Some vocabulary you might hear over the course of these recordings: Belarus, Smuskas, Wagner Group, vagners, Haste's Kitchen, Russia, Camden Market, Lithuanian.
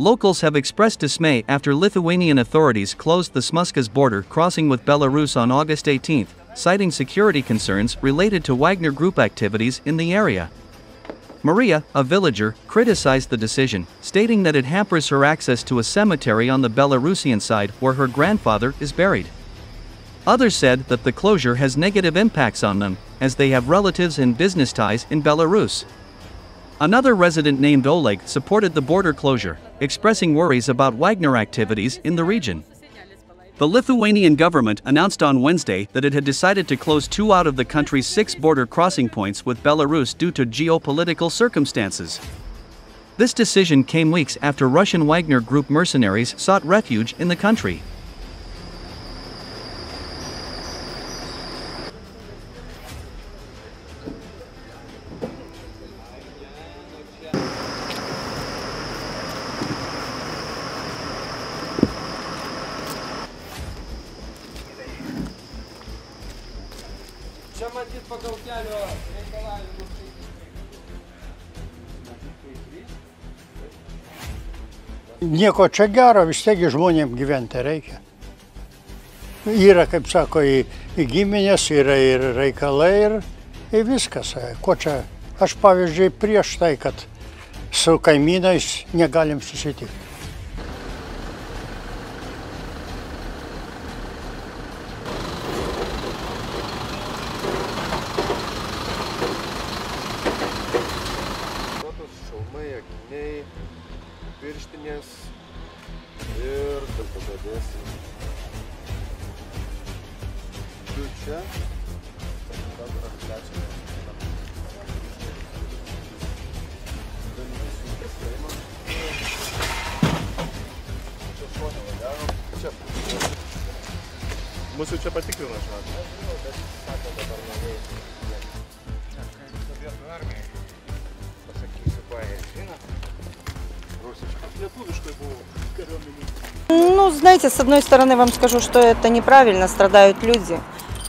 Locals have expressed dismay after Lithuanian authorities closed the Smuskas border crossing with Belarus on August 18, citing security concerns related to Wagner Group activities in the area. Maria, a villager, criticized the decision, stating that it hampers her access to a cemetery on the Belarusian side where her grandfather is buried. Others said that the closure has negative impacts on them, as they have relatives and business ties in Belarus. Another resident named Oleg supported the border closure, expressing worries about Wagner activities in the region. The Lithuanian government announced on Wednesday that it had decided to close 2 out of the country's 6 border crossing points with Belarus due to geopolitical circumstances. This decision came weeks after Russian Wagner Group mercenaries sought refuge in the country. Nieko čia gero, vis tiek žmonėm gyventi reikia. Yra, kaip sako, į giminės, yra ir reikalai, ir viskas. Ko čia? Aš pavyzdžiui prieš tai, kad su kaimynais negalim susitikti. Mūsų čia patikrino, žinot. Pasakysiu, ką jie žino. Ну, знаете, с одной стороны, вам скажу, что это неправильно, страдают люди.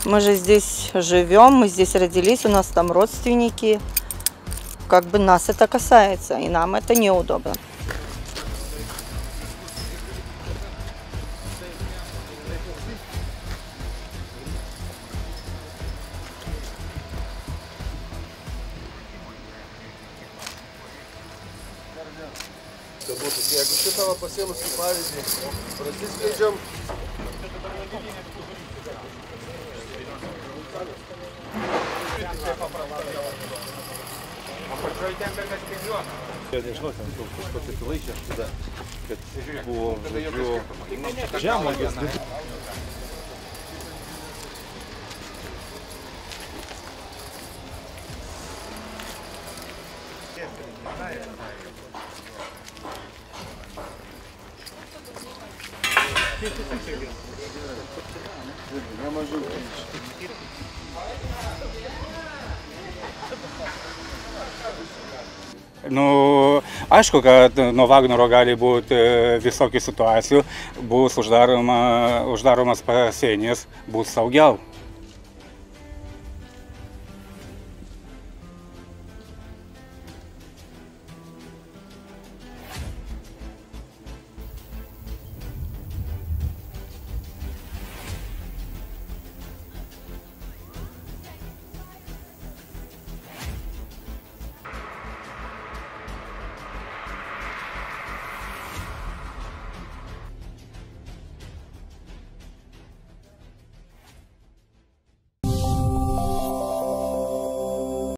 Мы же здесь живем, мы здесь родились, у нас там родственники. Как бы нас это касается, и нам это неудобно. Jeigu šitą pasėmus kaip pavyzdį, prasiskleidžiam. Nežinau, ten kažkokį pilaišį aš tada, kad buvo žemogės. Nu, aišku, kad nuo Vagnero gali būti visokių situacijų, bus uždaromas pasienis, bus saugiau.